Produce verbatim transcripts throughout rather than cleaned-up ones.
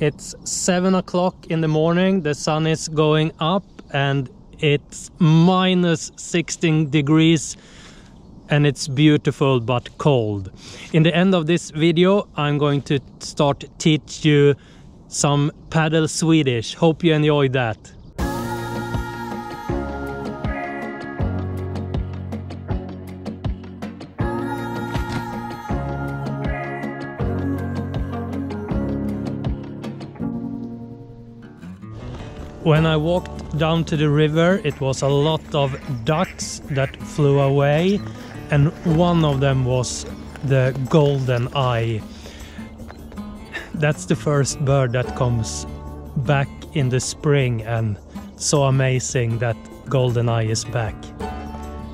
It's seven o'clock in the morning, the sun is going up and it's minus sixteen degrees and it's beautiful but cold. In the end of this video I'm going to start teach you some paddle Swedish. Hope you enjoy that. When I walked down to the river, it was a lot of ducks that flew away, and one of them was the golden eye. That's the first bird that comes back in the spring, and so amazing that golden eye is back.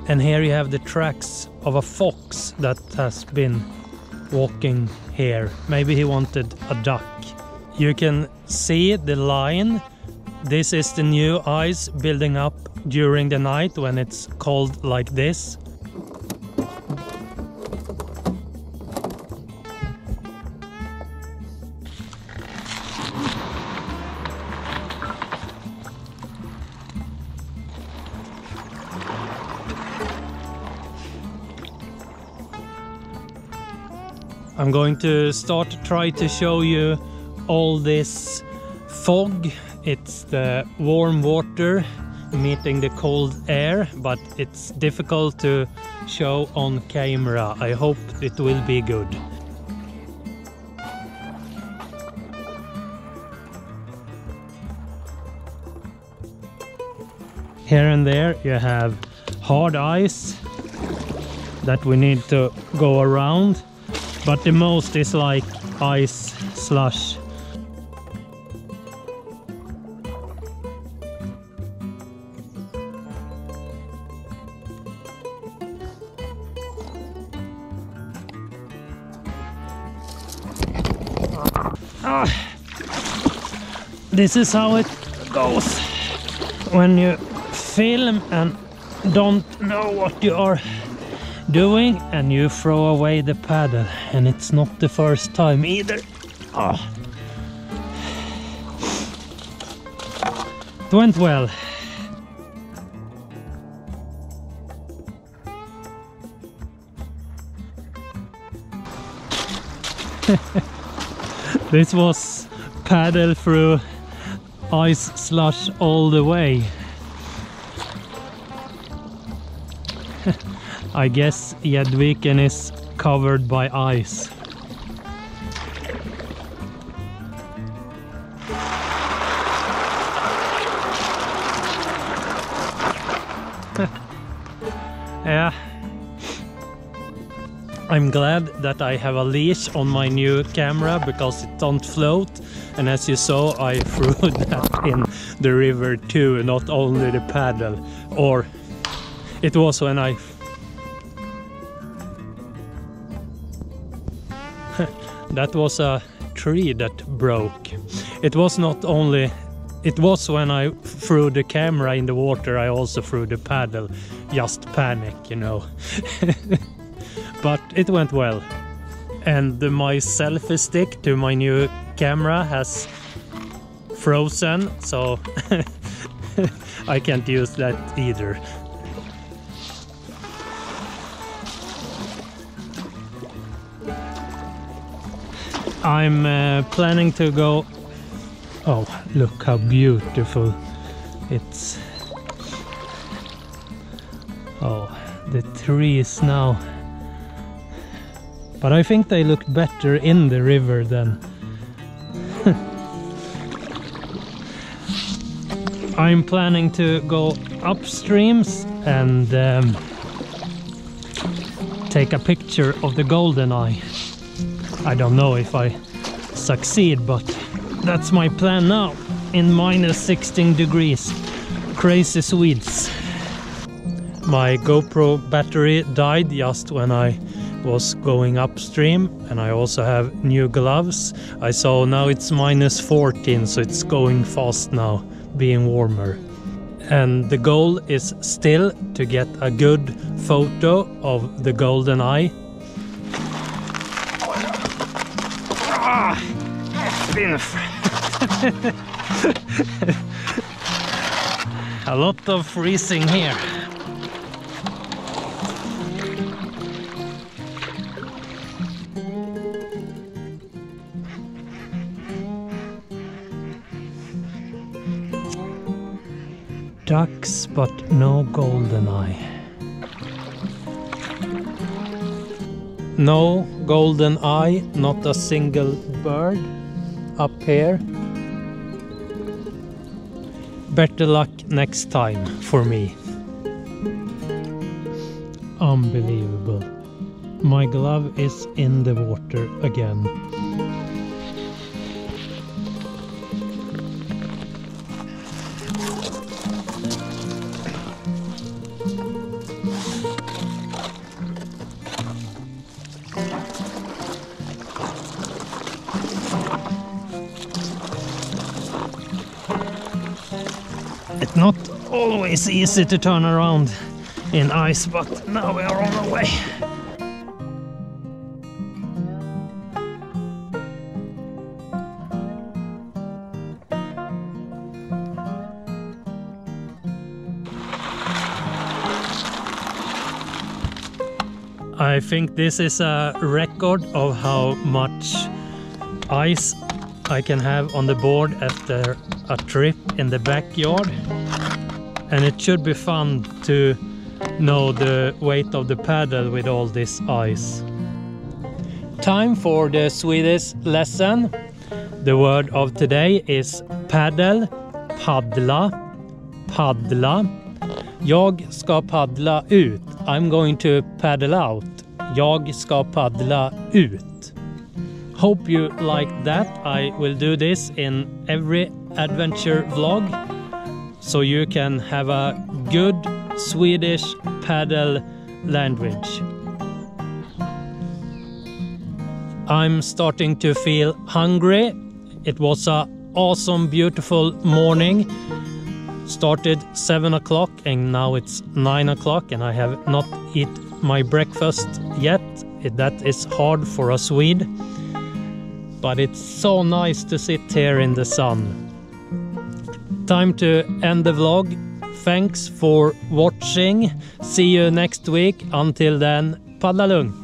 And here you have the tracks of a fox that has been walking here. Maybe he wanted a duck. You can see the line. This is the new ice building up during the night when it's cold like this. I'm going to start to try to show you all this fog. It's the warm water meeting the cold air, but it's difficult to show on camera. I hope it will be good. Here and there you have hard ice that we need to go around, but the most is like ice slush. Ah, this is how it goes when you film and don't know what you are doing and you throw away the paddle, and it's not the first time either. Ah. It went well. This was paddle through ice slush all the way. I guess Jadviken is covered by ice. Yeah. I'm glad that I have a leash on my new camera because it don't float, and as you saw I threw that in the river too, not only the paddle. Or it was when I... That was a tree that broke. It was not only... It was when I threw the camera in the water I also threw the paddle. Just panic, you know. But it went well. And my selfie stick to my new camera has frozen, so I can't use that either. I'm uh, planning to go... Oh, look how beautiful it's... Oh, the trees now. But I think they looked better in the river than... I'm planning to go upstreams and um, take a picture of the golden eye. I don't know if I succeed, but that's my plan now in minus sixteen degrees. Crazy Swedes. My GoPro battery died just when I was going upstream, and I also have new gloves. I saw now it's minus fourteen, so it's going fast now, being warmer. And the goal is still to get a good photo of the golden eye. Ah! spins. A lot of freezing here. Ducks, but no goldeneye. No goldeneye, not a single bird up here. Better luck next time for me. Unbelievable. My glove is in the water again. It's not always easy to turn around in ice, but now we are on our way. I think this is a record of how much ice I can have on the board after a trip in the backyard, and it should be fun to know the weight of the paddle with all this ice. Time for the Swedish lesson. The word of today is paddle, paddla, paddla. Jag ska paddla ut. I'm going to paddle out. Jag ska paddla ut. Hope you liked that. I will do this in every adventure vlog, so you can have a good Swedish paddle language. I'm starting to feel hungry. It was a awesome, beautiful morning. Started seven o'clock and now it's nine o'clock, and I have not eaten my breakfast yet. That is hard for a Swede. But it's so nice to sit here in the sun. Time to end the vlog. Thanks for watching. See you next week. Until then, paddla lugnt.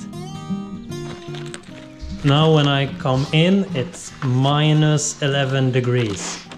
Now when I come in, it's minus eleven degrees.